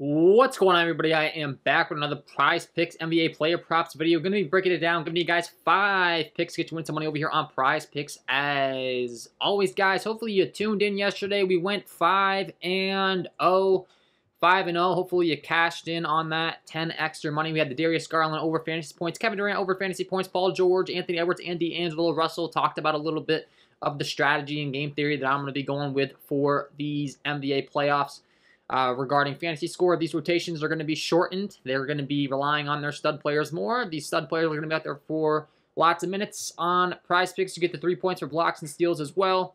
What's going on, everybody? I am back with another Prize Picks NBA player props video. Going to be breaking it down, giving you guys 5 picks to get you win some money over here on Prize Picks. As always, guys, hopefully you tuned in yesterday. We went 5 and 0. Hopefully you cashed in on that 10 extra money. We had the Darius Garland over fantasy points, Kevin Durant over fantasy points, Paul George, Anthony Edwards, and D'Angelo Russell. Talked about a little bit of the strategy and game theory that I'm going to be going with for these NBA playoffs. Regarding fantasy score, these rotations are going to be shortened. They're going to be relying on their stud players more. These stud players are going to be out there for lots of minutes. On Prize Picks, you get the 3 points for blocks and steals as well.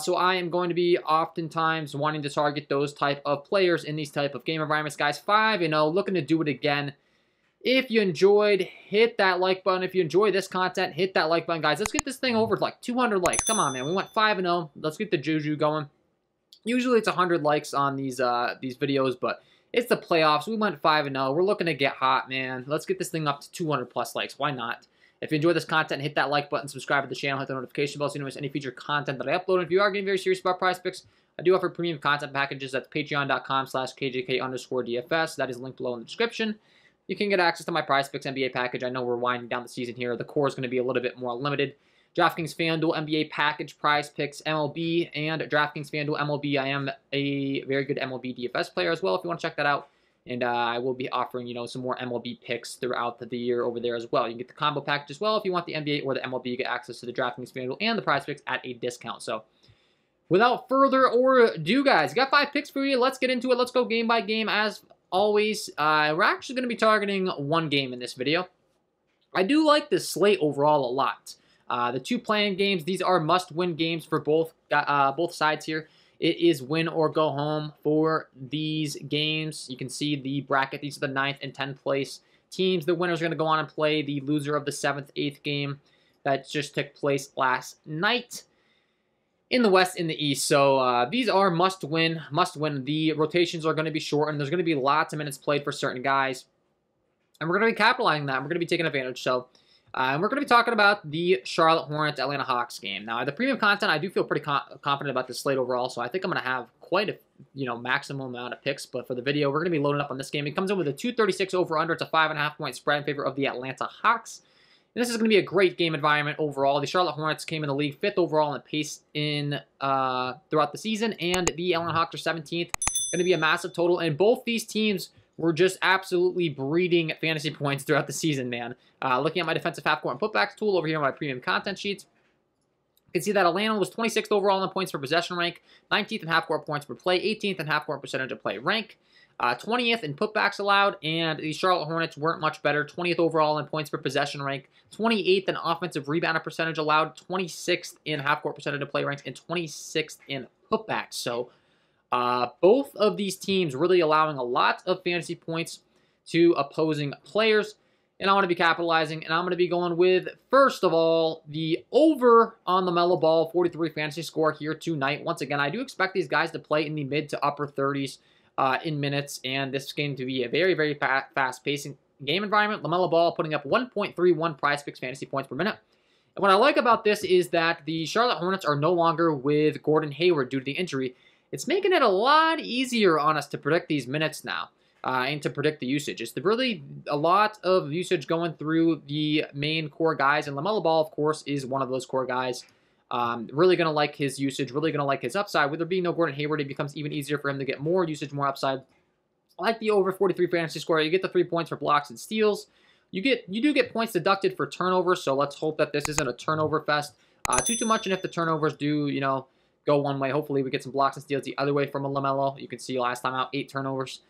So I am going to be oftentimes wanting to target those type of players in these type of game environments, guys. 5-0, looking to do it again. If you enjoyed, hit that like button. If you enjoy this content, hit that like button, guys. Let's get this thing over to like 200 likes. Come on, man. We went 5-0. Let's get the juju going. Usually it's 100 likes on these videos, but it's the playoffs. We went 5-0. We're looking to get hot, man. Let's get this thing up to 200+ likes. Why not? If you enjoy this content, hit that like button, subscribe to the channel, hit the notification bell so you don't miss any future content that I upload. And if you are getting very serious about Prize Picks, I do offer premium content packages at patreon.com/kjk_DFS. That is linked below in the description. You can get access to my Prize Picks NBA package. I know we're winding down the season here. The core is going to be a little bit more limited. DraftKings FanDuel NBA package, Prize Picks MLB, and DraftKings FanDuel MLB. I am a very good MLB DFS player as well if you want to check that out. And I will be offering, you know, some more MLB picks throughout the year over there as well. You can get the combo package as well if you want the NBA or the MLB. You get access to the DraftKings FanDuel and the Prize Picks at a discount. So without further ado, guys, got 5 picks for you. Let's get into it. Let's go game by game as always. We're actually going to be targeting one game in this video. I do like this slate overall a lot. The two play-in games, these are must-win games for both sides here. It is win or go home for these games. You can see the bracket. These are the 9th and 10th place teams. The winner's going to go on and play the loser of the 7th, 8th game that just took place last night in the West, in the East. So these are must-win, must-win. The rotations are going to be shortened. There's going to be lots of minutes played for certain guys. And we're going to be capitalizing on that. We're going to be taking advantage. So and we're going to be talking about the Charlotte Hornets Atlanta Hawks game. Now, the premium content, I do feel pretty confident about this slate overall, so I think I'm going to have quite a maximum amount of picks. But for the video, we're going to be loading up on this game. It comes in with a 236 over-under. It's a 5.5-point spread in favor of the Atlanta Hawks. And this is going to be a great game environment overall. The Charlotte Hornets came in the league 5th overall in the pace in throughout the season, and the Atlanta Hawks are 17th. Going to be a massive total, and both these teams were just absolutely breeding fantasy points throughout the season, man. Looking at my defensive half-court and putbacks tool over here on my premium content sheets, you can see that Atlanta was 26th overall in the points per possession rank, 19th in half-court points per play, 18th in half-court percentage of play rank, 20th in putbacks allowed, and the Charlotte Hornets weren't much better, 20th overall in points per possession rank, 28th in offensive rebound percentage allowed, 26th in half-court percentage of play ranks, and 26th in putbacks. So both of these teams really allowing a lot of fantasy points to opposing players. And I want to be capitalizing, and I'm going to be going with, first of all, the over on LaMelo Ball, 43 fantasy score here tonight. Once again, I do expect these guys to play in the mid to upper 30s in minutes, and this game to be a very, very fast-pacing game environment. LaMelo Ball putting up 1.31 Prize Picks fantasy points per minute. And what I like about this is that the Charlotte Hornets are no longer with Gordon Hayward due to the injury. It's making it a lot easier on us to predict these minutes now and to predict the usage. It's really a lot of usage going through the main core guys, and LaMelo Ball, of course, is one of those core guys. Really going to like his usage, really going to like his upside. With there being no Gordon Hayward, it becomes even easier for him to get more usage, more upside. I like the over 43 fantasy score. You get the 3 points for blocks and steals. You do get points deducted for turnovers, so let's hope that this isn't a turnover fest. Too much, and if the turnovers do, go one way, hopefully we get some blocks and steals the other way from a LaMelo. You can see last time out, 8 turnovers.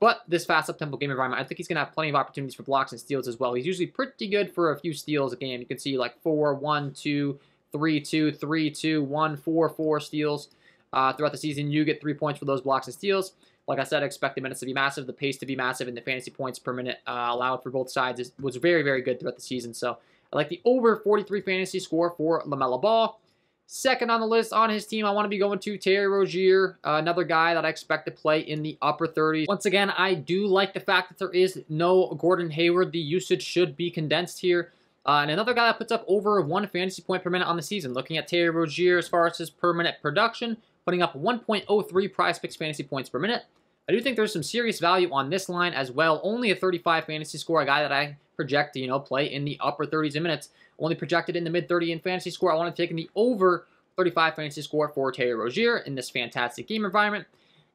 But this fast up-tempo game environment, I think he's going to have plenty of opportunities for blocks and steals as well. He's usually pretty good for a few steals a game. You can see like 4, 1, 2, 3, 2, 3, 2, 1, 4, 4 steals throughout the season. You get 3 points for those blocks and steals. Like I said, I expect the minutes to be massive, the pace to be massive, and the fantasy points per minute allowed for both sides was very, very good throughout the season. So I like the over 43 fantasy score for LaMelo Ball. Second on the list on his team, I want to be going to Terry Rozier, another guy that I expect to play in the upper 30s. Once again, I do like the fact that there is no Gordon Hayward. The usage should be condensed here. And another guy that puts up over 1 fantasy point per minute on the season. Looking at Terry Rozier as far as his per minute production, putting up 1.03 Prize Picks fantasy points per minute. I do think there's some serious value on this line as well. Only a 35 fantasy score, a guy that I project to, you know, play in the upper 30s in minutes. Only projected in the mid-30 in fantasy score. I want to take in the over 35 fantasy score for Terry Rozier in this fantastic game environment.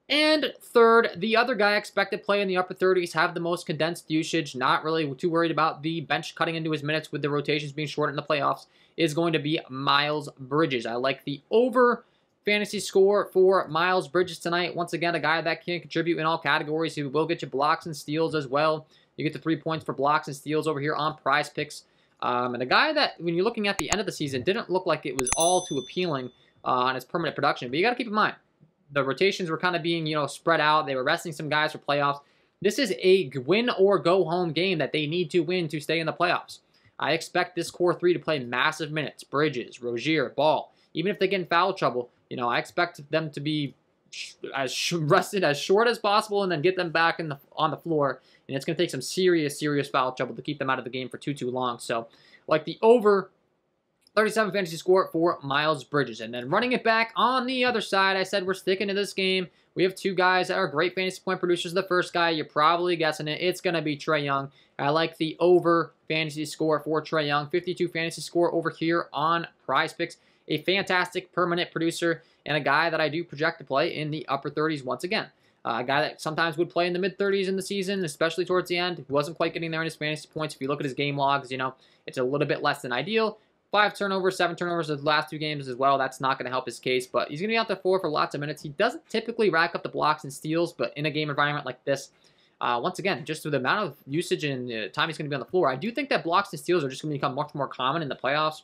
And third, the other guy expected play in the upper 30s, have the most condensed usage, not really too worried about the bench cutting into his minutes with the rotations being short in the playoffs, is going to be Miles Bridges. I like the over fantasy score for Miles Bridges tonight. Once again, a guy that can contribute in all categories. He will get you blocks and steals as well. You get the 3 points for blocks and steals over here on Prize Picks. And a guy that, when you're looking at the end of the season, didn't look like it was all too appealing on his permanent production. But you got to keep in mind, the rotations were kind of being, you know, spread out. They were resting some guys for playoffs. This is a win or go home game that they need to win to stay in the playoffs. I expect this core three to play massive minutes. Bridges, Rozier, Ball. Even if they get in foul trouble, you know, I expect them to be as rested as short as possible and then get them back in on the floor. And it's going to take some serious foul trouble to keep them out of the game for too long. So, like the over 37 fantasy score for Miles Bridges. And then running it back on the other side, I said we're sticking to this game. We have two guys that are great fantasy point producers. The first guy, you're probably guessing it, it's going to be Trae Young. I like the over fantasy score for Trae Young. 52 fantasy score over here on Prize Picks. A fantastic permanent producer and a guy that I do project to play in the upper 30s once again. A guy that sometimes would play in the mid-30s in the season, especially towards the end. He wasn't quite getting there in his fantasy points. If you look at his game logs, you know, it's a little bit less than ideal. 5 turnovers, 7 turnovers the last two games as well. That's not going to help his case, but he's going to be out there for lots of minutes. He doesn't typically rack up the blocks and steals, but in a game environment like this, once again, just with the amount of usage and the time he's going to be on the floor, I do think that blocks and steals are just going to become much more common in the playoffs.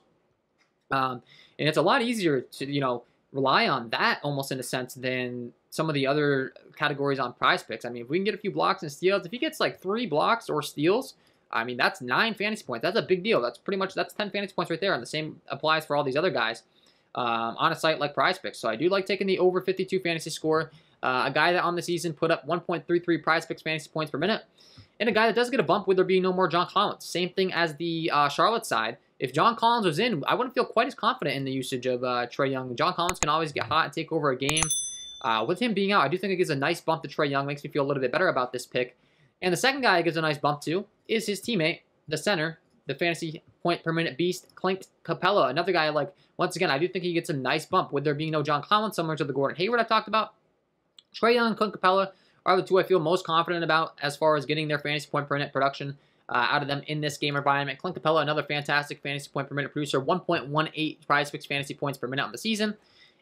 And it's a lot easier to, you know, rely on that almost in a sense than some of the other categories on Prize Picks. I mean, if we can get a few blocks and steals, if he gets like 3 blocks or steals, I mean, that's 9 fantasy points. That's a big deal. That's pretty much, that's 10 fantasy points right there. And the same applies for all these other guys on a site like Prize Picks. So I do like taking the over 52 fantasy score. A guy that on the season put up 1.33 Prize Picks fantasy points per minute. And a guy that does get a bump with there being no more John Collins. Same thing as the Charlotte side. If John Collins was in, I wouldn't feel quite as confident in the usage of Trae Young. John Collins can always get hot and take over a game. With him being out, I do think it gives a nice bump to Trae Young. Makes me feel a little bit better about this pick. And the second guy it gives a nice bump to is his teammate, the center, the fantasy point per minute beast, Clint Capella. Another guy, like, once again, I do think he gets a nice bump with there being no John Collins, similar to the Gordon Hayward I talked about. Trae Young and Clint Capella are the two I feel most confident about as far as getting their fantasy point per minute production out of them in this game environment. Clint Capella, another fantastic fantasy point per minute producer, 1.18 Prize Picks fantasy points per minute on the season.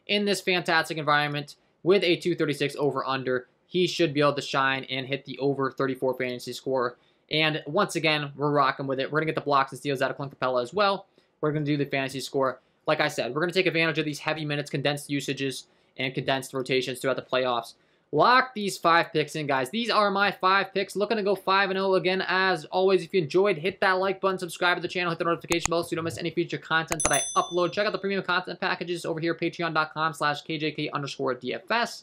In this fantastic environment with a 236 over-under, he should be able to shine and hit the over 34 fantasy score. And once again, we're rocking with it. We're going to get the blocks and steals out of Clint Capella as well. We're going to do the fantasy score. Like I said, we're going to take advantage of these heavy minutes, condensed usages, and condensed rotations throughout the playoffs. Lock these 5 picks in, guys. These are my 5 picks. Looking to go 5-0 again. As always, if you enjoyed, hit that like button, subscribe to the channel, hit the notification bell so you don't miss any future content that I upload. Check out the premium content packages over here, patreon.com/KJK_DFS.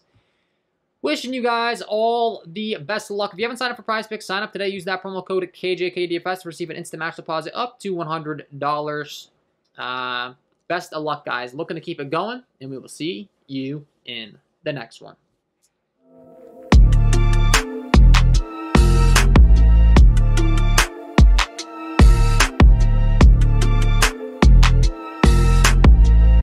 Wishing you guys all the best of luck. If you haven't signed up for Prize Picks, sign up today. Use that promo code KJKDFS to receive an instant match deposit up to $100. Best of luck, guys. Looking to keep it going, and we will see you in the next one.